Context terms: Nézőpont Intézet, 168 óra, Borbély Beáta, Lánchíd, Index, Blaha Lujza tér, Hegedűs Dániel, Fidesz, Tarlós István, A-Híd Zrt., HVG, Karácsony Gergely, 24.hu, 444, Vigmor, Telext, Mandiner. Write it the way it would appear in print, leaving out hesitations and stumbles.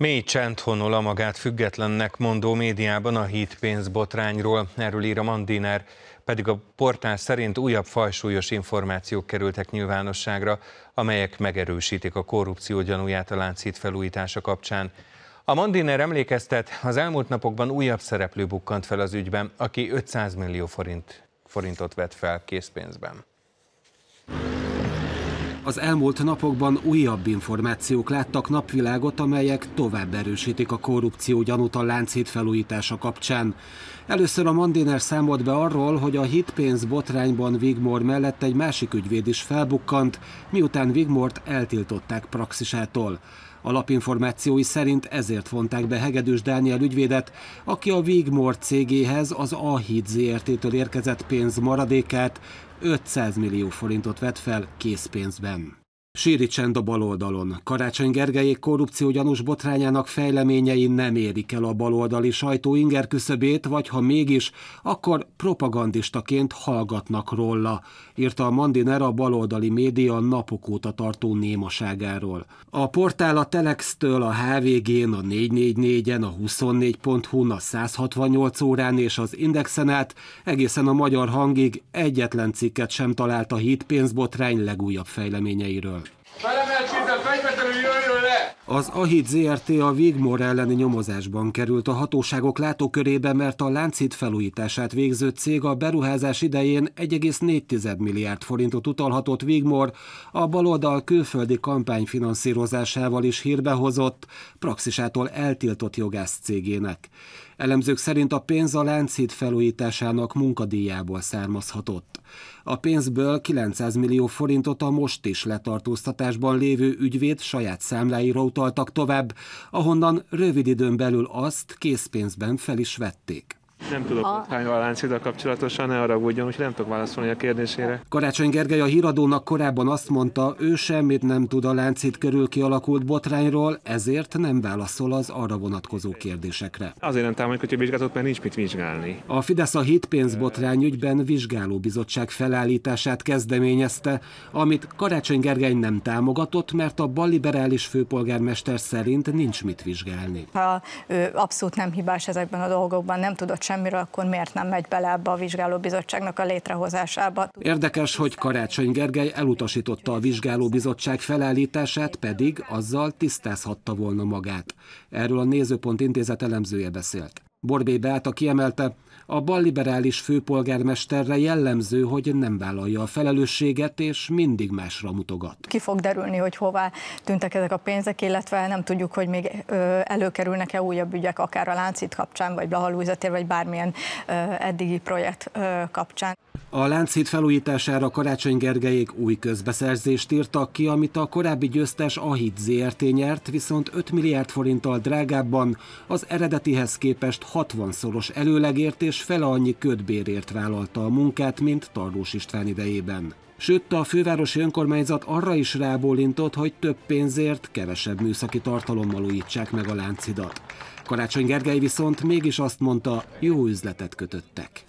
Mély csend honol a magát függetlennek mondó médiában a hídpénzbotrányról, erről ír a Mandiner, pedig a portál szerint újabb fajsúlyos információk kerültek nyilvánosságra, amelyek megerősítik a korrupció gyanúját a Lánchíd felújítása kapcsán. A Mandiner emlékeztet, az elmúlt napokban újabb szereplő bukkant fel az ügyben, aki 500 millió forintot vett fel készpénzben. Az elmúlt napokban újabb információk láttak napvilágot, amelyek tovább erősítik a korrupció gyanút a Lánchíd felújítása kapcsán. Először a Mandiner számolt be arról, hogy a hitpénz botrányban Vigmor mellett egy másik ügyvéd is felbukkant, miután Vigmort eltiltották praxisától. A lapinformációi szerint ezért vonták be Hegedűs Dániel ügyvédet, aki a Vigmor cégéhez az A-Híd Zrt.-től érkezett pénz maradékát, 500 millió forintot vett fel készpénzben. Síri csend a baloldalon. Karácsony Gergelyék korrupciógyanús botrányának fejleményei nem érik el a baloldali sajtó ingerküszöbét, vagy ha mégis, akkor propagandistaként hallgatnak róla, írta a Mandiner a baloldali média napok óta tartó némaságáról. A portál a Telextől, a HVG-n, a 444-en, a 24.hu-n, a 168 órán és az Indexen át egészen a Magyar Hangig egyetlen cikket sem talált a hídpénzbotrány legújabb fejleményeiről. Az A-Híd Zrt. A Vigmor elleni nyomozásban került a hatóságok látókörébe, mert a Lánchíd felújítását végző cég a beruházás idején 1,4 milliárd forintot utalhatott Vigmor, a baloldal külföldi kampányfinanszírozásával is hírbe hozott, praxisától eltiltott jogász cégének. Elemzők szerint a pénz a Lánchíd felújításának munkadíjából származhatott. A pénzből 900 millió forintot a most is letartóztatásban lévő ügyvéd saját számláira utaltak tovább, ahonnan rövid időn belül azt készpénzben fel is vették. Nem tudok botrányról a Lánchíddal kapcsolatosan, ne haragudjon, úgyhogy nem tudok válaszolni a kérdésére. Karácsony Gergely a híradónak korábban azt mondta, ő semmit nem tud a Lánchíd körül kialakult botrányról, ezért nem válaszol az arra vonatkozó kérdésekre. Azért nem támogatjuk, hogy vizsgálatot, mert nincs mit vizsgálni. A Fidesz a hídpénzbotrány ügyben vizsgálóbizottság felállítását kezdeményezte, amit Karácsony Gergely nem támogatott, mert a balliberális főpolgármester szerint nincs mit vizsgálni. Ha abszolút nem hibás ezekben a dolgokban, nem tudott semmiről, akkor miért nem megy bele ebbe a vizsgálóbizottságnak a létrehozásába? Érdekes, hogy Karácsony Gergely elutasította a vizsgálóbizottság felállítását, pedig azzal tisztázhatta volna magát. Erről a Nézőpont Intézet elemzője beszélt. Borbély Beáta kiemelte, a balliberális főpolgármesterre jellemző, hogy nem vállalja a felelősséget, és mindig másra mutogat. Ki fog derülni, hogy hová tűntek ezek a pénzek, illetve nem tudjuk, hogy még előkerülnek-e újabb ügyek, akár a Lánchíd kapcsán, vagy Blaha Lujza tér, vagy bármilyen eddigi projekt kapcsán. A Lánchíd felújítására Karácsony Gergelyék új közbeszerzést írtak ki, amit a korábbi győztes A-Híd Zrt. Nyert, viszont 5 milliárd forinttal drágábban, az eredetihez képest 60-szoros előlegért és fele annyi ködbérért vállalta a munkát, mint Tarlós István idejében. Sőt, a fővárosi önkormányzat arra is rábólintott, hogy több pénzért, kevesebb műszaki tartalommal újítsák meg a Lánchidat. Karácsony Gergely viszont mégis azt mondta, jó üzletet kötöttek.